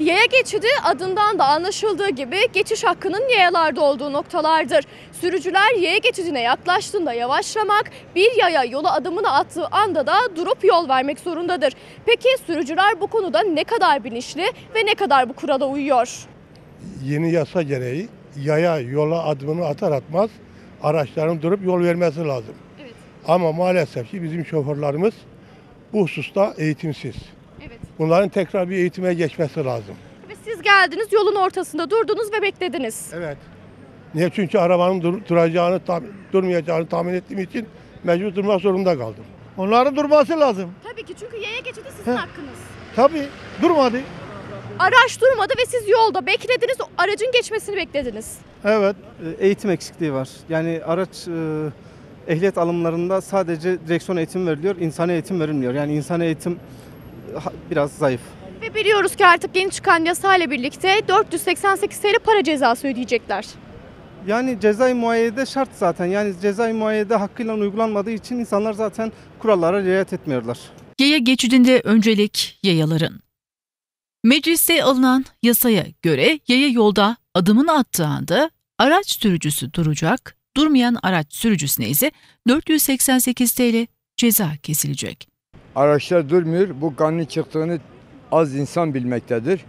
Yaya geçidi adından da anlaşıldığı gibi geçiş hakkının yayalarda olduğu noktalardır. Sürücüler yaya geçidine yaklaştığında yavaşlamak, bir yaya yola adımını attığı anda da durup yol vermek zorundadır. Peki sürücüler bu konuda ne kadar bilinçli ve ne kadar bu kurala uyuyor? Yeni yasa gereği yaya yola adımını atar atmaz araçların durup yol vermesi lazım. Evet. Ama maalesef ki bizim şoförlerimiz bu hususta eğitimsiz. Evet. Bunların tekrar bir eğitime geçmesi lazım. Ve siz geldiniz, yolun ortasında durdunuz ve beklediniz. Evet. Niye? Çünkü arabanın durmayacağını tahmin ettiğim için mecbur durmak zorunda kaldım. Onların durması lazım. Tabii ki, çünkü yaya geçidi sizin hakkınız. Tabii, durmadı. Araç durmadı ve siz yolda beklediniz, aracın geçmesini beklediniz. Evet, eğitim eksikliği var. Yani araç ehliyet alımlarında sadece direksiyon eğitimi veriliyor, insani eğitim verilmiyor. Yani insani eğitim biraz zayıf. Ve biliyoruz ki artık yeni çıkan yasayla birlikte 488 TL para cezası ödeyecekler. Yani cezai muayyede şart zaten. Yani cezai muayyede hakkıyla uygulanmadığı için insanlar zaten kurallara riayet etmiyorlar. Yaya geçidinde öncelik yayaların. Mecliste alınan yasaya göre yaya yolda adımını attığı anda araç sürücüsü duracak, durmayan araç sürücüsüne ise 488 TL ceza kesilecek. Araçlar durmuyor. Bu kanun çıktığını az insan bilmektedir.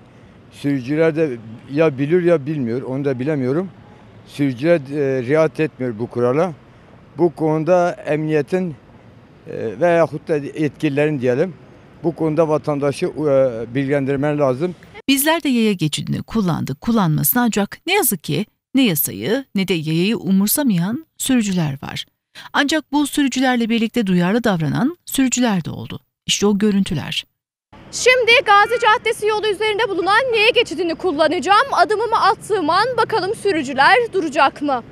Sürücüler de ya bilir ya bilmiyor. Onu da bilemiyorum. Sürücüler riayet etmiyor bu kurala. Bu konuda emniyetin veyahut da yetkililerin diyelim, bu konuda vatandaşı bilgilendirmen lazım. Bizler de yaya geçidini kullandık, kullanmasını, ancak ne yazık ki ne yasayı ne de yayayı umursamayan sürücüler var. Ancak bu sürücülerle birlikte duyarlı davranan sürücüler de oldu. İşte o görüntüler. Şimdi Gazi Caddesi yolu üzerinde bulunan yaya geçidini kullanacağım. Adımımı attığım an bakalım sürücüler duracak mı?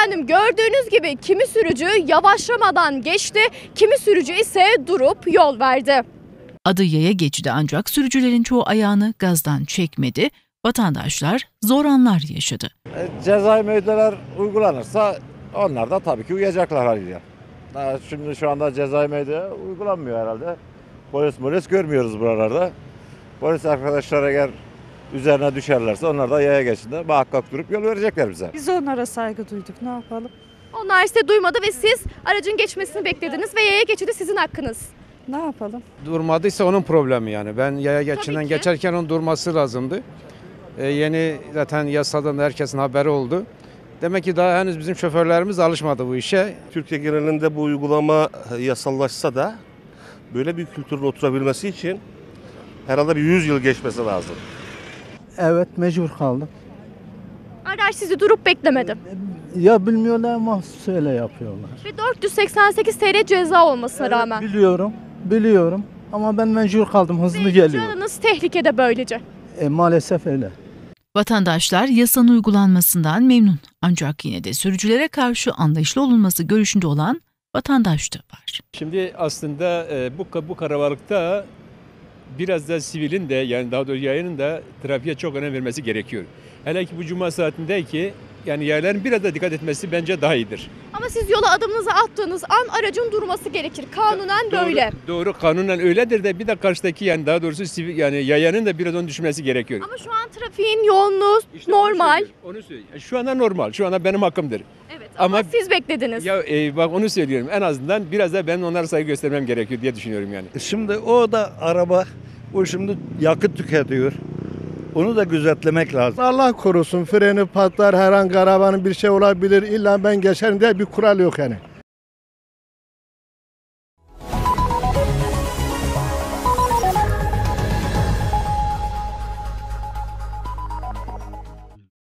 Efendim, gördüğünüz gibi kimi sürücü yavaşlamadan geçti, kimi sürücü ise durup yol verdi. Adı yaya geçidi, ancak sürücülerin çoğu ayağını gazdan çekmedi. Vatandaşlar zor anlar yaşadı. Cezai müeyyideler uygulanırsa onlar da tabii ki uyacaklar haliyle. Şimdi şu anda cezai müeyyide uygulanmıyor herhalde. Polis görmüyoruz buralarda. Polis arkadaşlar eğer üzerine düşerlerse onlar da yaya geçidinde muhakkak durup yol verecekler bize. Biz onlara saygı duyduk, ne yapalım? Onlar ise duymadı ve siz aracın geçmesini beklediniz ve yaya geçidi sizin hakkınız. Ne yapalım? Durmadıysa onun problemi yani. Ben yaya geçidinden geçerken onun durması lazımdı. Yeni zaten yasadan herkesin haberi oldu. Demek ki daha henüz bizim şoförlerimiz alışmadı bu işe. Türkiye genelinde bu uygulama yasallaşsa da böyle bir kültürün oturabilmesi için herhalde bir 100 yıl geçmesi lazım. Evet, mecbur kaldım. Araç sizi durup beklemedi. Ya bilmiyorlar ama öyle yapıyorlar. Ve 488 TL ceza olmasına rağmen. Biliyorum ama ben mecbur kaldım, hızlı geliyor. Canınız tehlikede böylece. Maalesef öyle. Vatandaşlar yasanın uygulanmasından memnun, ancak yine de sürücülere karşı anlayışlı olunması görüşünde olan vatandaş da var. Şimdi aslında bu kalabalıkta biraz da sivilin de, yani daha doğrusu yayanın da trafiğe çok önem vermesi gerekiyor. Hele ki bu cuma saatinde ki yani yayaların biraz da dikkat etmesi bence daha iyidir. Ama siz yola adımınızı attığınız an aracın durması gerekir. Kanunen böyle. Doğru, kanunen öyledir de bir de karşıdaki, yani daha doğrusu yani yayanın da biraz onu düşünmesi gerekiyor. Ama şu an trafiğin yoğunluğu işte normal. Onu söylüyorum. Şu anda normal. Şu anda benim hakkımdır. Evet ama siz beklediniz. Ya bak, onu söylüyorum. En azından biraz da ben onlara saygı göstermem gerekiyor diye düşünüyorum yani. Şimdi o da araba, o şimdi yakıt tüketiyor. Onu da gözetlemek lazım. Allah korusun, freni patlar, her an arabanın bir şey olabilir, illa ben geçerim diye bir kural yok yani.